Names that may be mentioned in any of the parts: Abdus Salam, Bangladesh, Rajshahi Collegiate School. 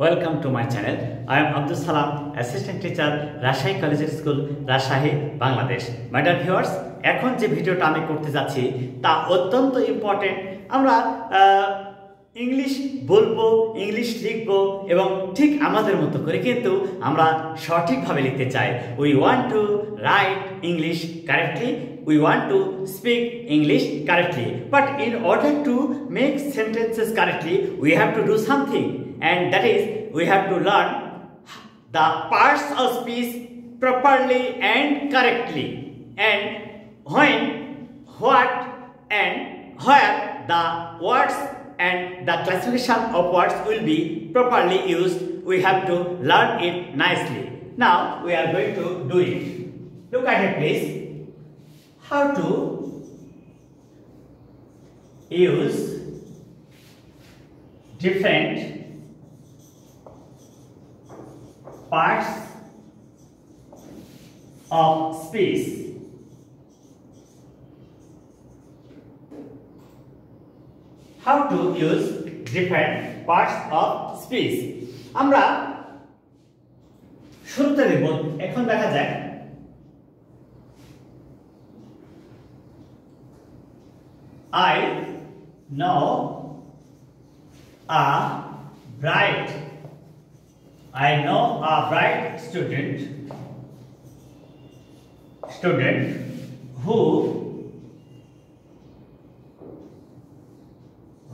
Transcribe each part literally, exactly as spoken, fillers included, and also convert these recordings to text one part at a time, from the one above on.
Welcome to my channel. I am Abdus Salam, Assistant Teacher, Rajshahi Collegiate School, Rajshahi, Bangladesh. My dear viewers, এখন যে ভিডিওটা আমি করতে যাচ্ছি তা অত্যন্ত ইম্পর্টেন্ট। আমরা ইংলিশ বলবো, ইংলিশ লিখবো এবং ঠিক আমাদের মতো করে কিন্তু আমরা সঠিকভাবে লিখতে চাই। We want to write English correctly. We want to speak English correctly. But in order to make sentences correctly, we have to do something. And that is, we have to learn the parts of speech properly and correctly, and when, what, and where the words and the classification of words will be properly used. We have to learn it nicely. Now we are going to do it. Look at it, please. How to use different parts of speech. How to use different parts of speech. আমরা শুরুতে দেব, এখন দেখা যাক I know a bright I know a bright student, student who,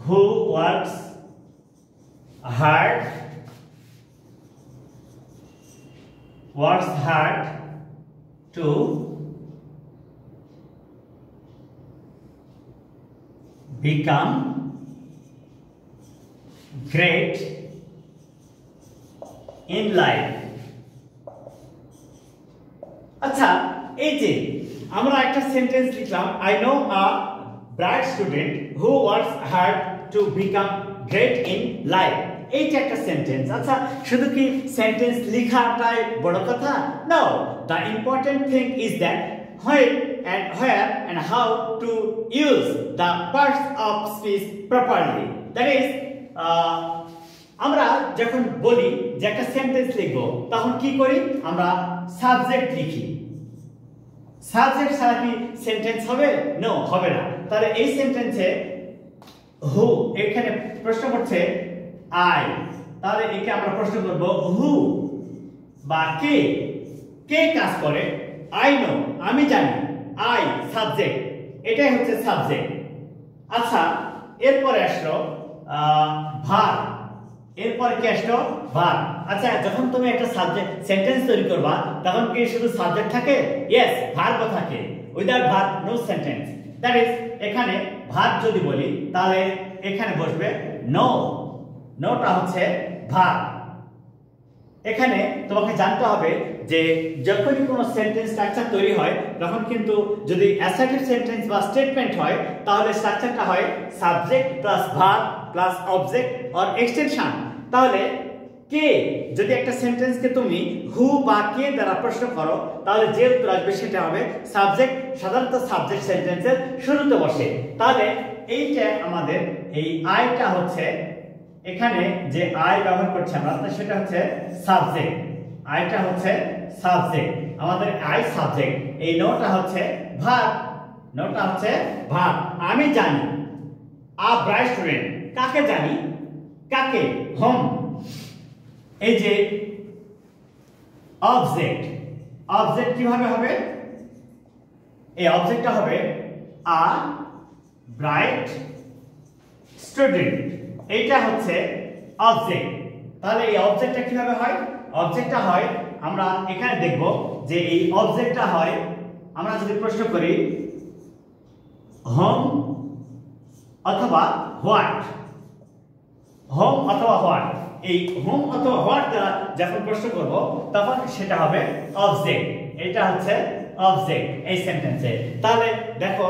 who works hard, works hard to become great in life. अच्छा, एजे, हमरा एक टा sentence लिखलाम. I know a bright student who works hard to become great in life. एजे एक टा sentence. अच्छा, शुद्ध की sentence लिखा टाइ बड़ा कथा. No, the important thing is that when and where and how to use the parts of speech properly. That is, uh, আমরা যখন বলি যে একটা সেন্টেন্স লিখব তখন কি করি, আমরা সাবজেক্ট লিখি। সাবজেক্ট ছাড়া কি সেন্টেন্স হবে? নো, হবে না। তাহলে এই সেন্টেন্সে হু, এখানে প্রশ্ন করছে আই, তাহলে একে আমরা প্রশ্ন করব হু বা কে, কে কাজ করে। আই নো, আমি জানি। আই সাবজেক্ট, এটাই হচ্ছে সাবজেক্ট। আচ্ছা, এরপরে আসলো ভার্ব। এরপরে কি আসলো? ভার্ব। আচ্ছা, যখন তুমি একটা সাবজেক্ট সেন্টেন্স তৈরি করবা তখন কি শুধু সাবজেক্ট থাকে? ইয়েস, ভার্ব থাকে। Without verb no sentence. That is, এখানে ভার্ব যদি বলি তাহলে এখানে বসবে নো, নোটা হচ্ছে ভার্ব। এখানে তোমাকে জানতে হবে যে যখনই কোনো সেন্টেন্স স্ট্রাকচার তৈরি হয় তখন কিন্তু যদি অ্যাসার্টিভ সেন্টেন্স বা স্টেটমেন্ট হয় তাহলে স্ট্রাকচারটা হয় subject plus verb plus object or extension. তাহলে কে, যদি একটা সেন্টেন্সকে তুমি হু বা কে দ্বারা প্রশ্ন করো তাহলে যে উত্তর আসবে সেটা হবে সাবজেক্ট। সাধারণত সাবজেক্ট সেন্টেন্সের শুরুতে বসে। তাহলে এইটা আমাদের এই আইটা হচ্ছে, এখানে যে আই ব্যবহার করছি আমরা সেটা হচ্ছে সাবজেক্ট। আইটা হচ্ছে সাবজেক্ট, আমাদের আই সাবজেক্ট। এই নোটা হচ্ছে ভার্ব, নোটা হচ্ছে ভার্ব। আমি জানি আ ব্রাইট স্টুডেন্ট, কাকে জানি? কাকে? হোম। এই যে অবজেক্ট, অবজেক্ট কিভাবে হবে? এই অবজেক্টটা হবে আ ব্রাইট স্টুডেন্ট, এইটা হচ্ছে অবজেক্ট। তাহলে এই অবজেক্টটা কিভাবে হয়? অবজেক্টটা হয়, আমরা এখানে দেখব যে এই অবজেক্টটা হয়, আমরা যদি প্রশ্ন করি হোম অথবা হোয়াট, হোম অথবা হোয়াট, এই হোম অথবা হোয়াট দ্বারা যখন প্রশ্ন করব তখন সেটা হবে অবজেক্ট। এটা হচ্ছে অবজেক্ট এই সেন্টেন্সে। তাহলে দেখো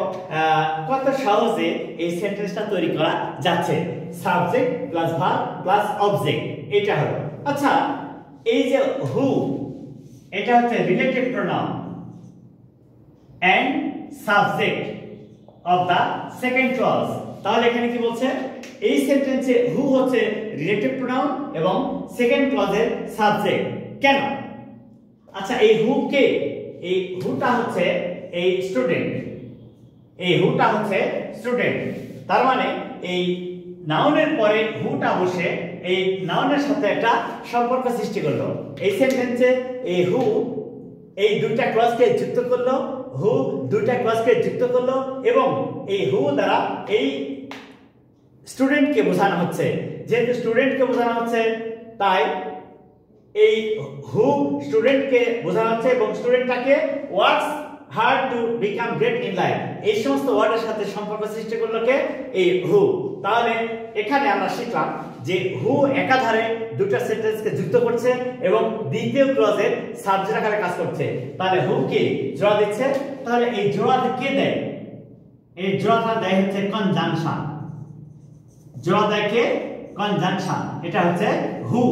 কত সহজে এই সেন্টেন্সটা তৈরি করা যাচ্ছে, subject plus verb plus object, এটা হলো। আচ্ছা, এই যে হু, এটা হচ্ছে relative pronoun and subject of the second clause. তাহলে এখানে কি বলছে এই সেন্টেন্সে হু হচ্ছে রিলেটিভ প্রোনাউন এবং সেকেন্ড ক্লজের সাবজেক্ট কেন আচ্ছা এই হু কে এই হুটা হচ্ছে এই স্টুডেন্ট এই হুটা হচ্ছে স্টুডেন্ট তার মানে এই নাউনের পরে হুটা বসে এই নাউনের সাথে একটা সম্পর্ক সৃষ্টি করলো এই সেন্টেন্সে এই হু এই দুইটা ক্লজকে যুক্ত করলো হু দুইটা ক্লজকে যুক্ত করলো এবং এই হু দ্বারা এই স্টুডেন্টকে বোঝানো হচ্ছে যেহেতু স্টুডেন্টকে বোঝানো হচ্ছে তাই এই হু স্টুডেন্টকে বোঝানো হচ্ছে এবং স্টুডেন্টটাকে works hard to become great in life এই সমস্ত ওয়ার্ডের সাথে সম্পর্ক সৃষ্টি করলো কে এই হু তাহলে এখানে আমরা শিখলাম যে হু একাধারে দুটো সেন্টেন্সকে যুক্ত করছে এবং দ্বিতীয় ক্লজের সাবজেক্ট আকারে কাজ করছে তাহলে হু কে জোড়া দিচ্ছে তাহলে এই জোড়া কে দেয় এই জোড়াটা দেয় হচ্ছে কনজাংশন জোড়া দেয় কে কনজাংশন এটা হচ্ছে হু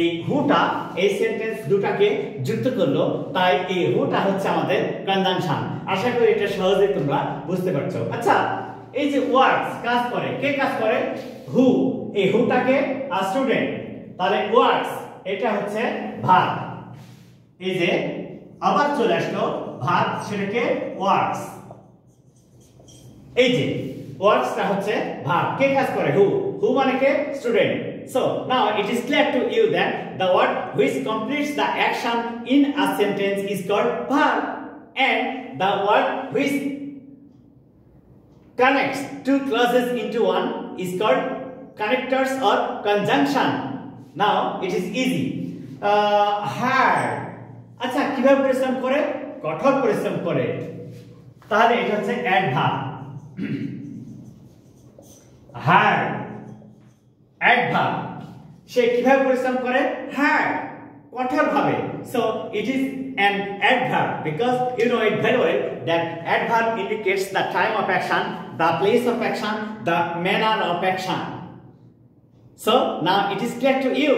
এই হুটা এই সেন্টেন্স দুটাকে যুক্ত করলো তাই এই হুটা হচ্ছে আমাদের কনজাংশন আশা করি এটা সহজে তোমরা বুঝতে পারছো আচ্ছা এই যে ওয়ার্কস কাজ করে কে কাজ করে হু এই হুটাকে আর স্টুডেন্ট তাহলে ওয়ার্কস এটা হচ্ছে ভার্ব এই যে আবার চলে আসলো ভার্ব সেটাকে ওয়ার্কস এই যে ওয়ার্কসটা হচ্ছে ভার্ব কে কাজ করে হু হু মানে কে student So now it is clear to you that the word which completes the action in a sentence is called verb and the word which connects two clauses into one is called connectors or conjunction. Now it is easy. Uh, hard. আচ্ছা কিভাবে পরিশ্রম করে কঠোর পরিশ্রম করে তাহলে এটা হচ্ছে adverb. Hard. Adverb. সে কিভাবে পরিশ্রম করে hard কঠোর ভাবে so it is an adverb because you know it very well that adverb indicates the time of action the place of action the manner of action so now it is clear to you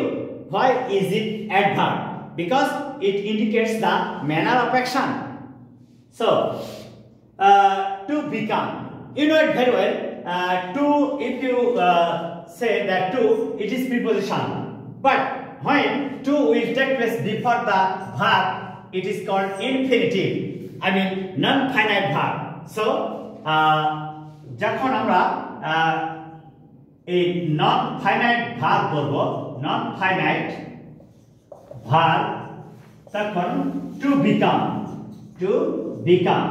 why is it adverb because it indicates the manner of action so uh, to become you know it very well uh, to if you uh, say that to it is preposition but when to will take place before the verb it is called infinitive I mean non finite verb so যখন আমরা এই non finite verb বলবো non finite verb তখন to become to become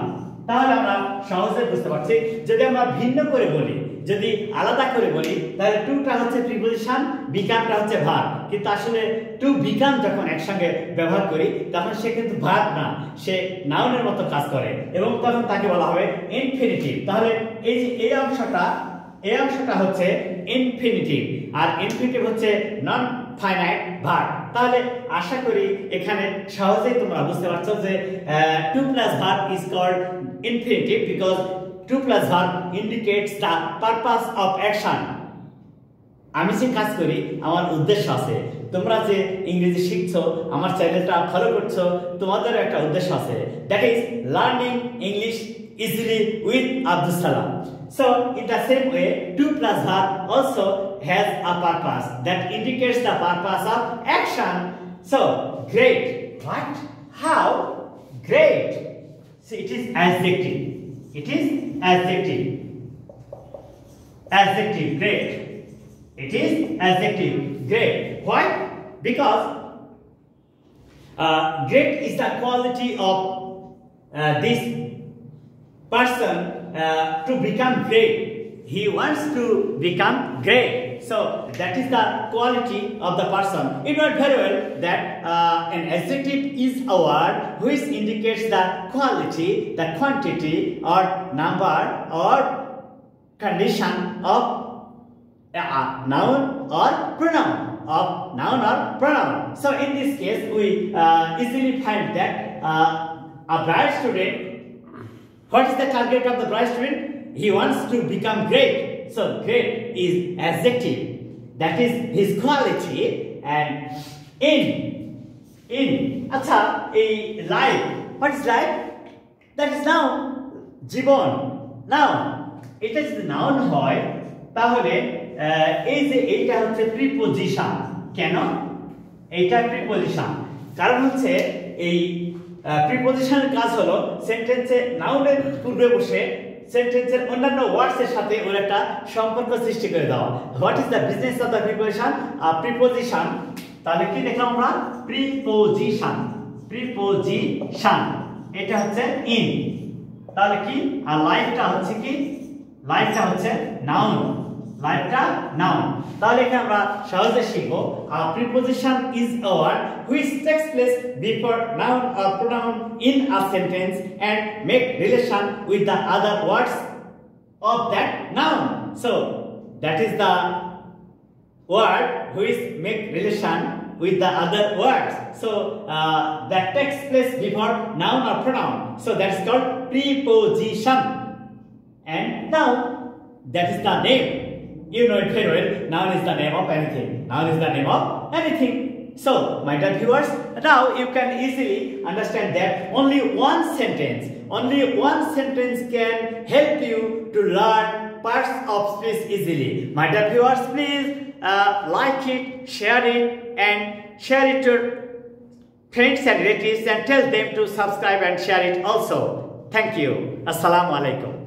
তাহলে আমরা সহজে বুঝতে পারছি যদি আমরা ভিন্ন করে বলি যদি আলাদা করে বলি তাহলে টু টা হচ্ছে প্রিপজিশন বিকামটা হচ্ছে ভার্ব কিন্তু আসলে টু বিকাম যখন একসাথে ব্যবহার করি তখন সে কিন্তু ভার্ব না সে নাউনের মতো কাজ করে এবং তখন তাকে বলা হবে ইনফিনিটিভ তাহলে এই যে এই অংশটা এই অংশটা হচ্ছে ইনফিনিটিভ আর ইনফিনিটিভ হচ্ছে নন ফাইনাইট ভার্ব তাহলে আশা করি এখানে সহজেই তোমরা বুঝতে পারছো যে to plus verb is called infinitive because to plus verb indicates the purpose of action আমি যে কাজ করি আমার উদ্দেশ্য আছে তোমরা যে ইংরেজি শিখছো আমার চ্যানেলটা ফলো করছো তোমাদের একটা উদ্দেশ্য আছে that is learning English easily with Abdus Salam so in the same way two plus verb also has a purpose that indicates the purpose of action so great what how great so it is adjective It is adjective. Adjective, great. It is adjective, great. Why? Because uh, great is the quality of uh, this person uh, to become great. He wants to become great. So that is the quality of the person. You know very well that uh, an adjective is a word which indicates the quality, the quantity, or number, or condition of a noun or pronoun of noun or pronoun. So in this case, we uh, easily find that uh, a bright student. What is the target of the bright student? He wants to become great. So great is adjective that is his quality and in in acha a life what is life that is noun jibon noun এটা যদি noun হয় তাহলে এই যে এটা হচ্ছে preposition. কেন এটা প্রিপজিশন? কারণ হচ্ছে এই প্রিপজিশনের কাজ হলো সেন্টেন্সে নাউনের পূর্বে বসে সেন্টেন্সের অন্যান্য ওয়ার্ডস এর সাথে ওর একটা সম্পর্ক সৃষ্টি করে দাও। What is the business of the preposition? Preposition তাহলে কি দেখলাম আমরা প্রিপজিশন, প্রিপজিশন এটা হচ্ছে ইন। তাহলে কি আর লাইফটা হচ্ছে কি? লাইফটা হচ্ছে নাউন, লাইফটা নাউন। তাহলে এখানে আমরা সহজে শিখবো preposition is a word which takes place before noun or pronoun in a sentence and make relation with the other words of that noun. So that is the word which make relation with the other words, so uh, that takes place before noun or pronoun, so that's called preposition. And now that is the name, you know it very well. Noun is the name of anything. Noun is the name of anything. So my dear viewers, now you can easily understand that only one sentence, only one sentence can help you to learn parts of speech easily. My dear viewers, please Uh, like it, share it, and share it to friends and relatives, and tell them to subscribe and share it also. Thank you. Assalamu alaikum.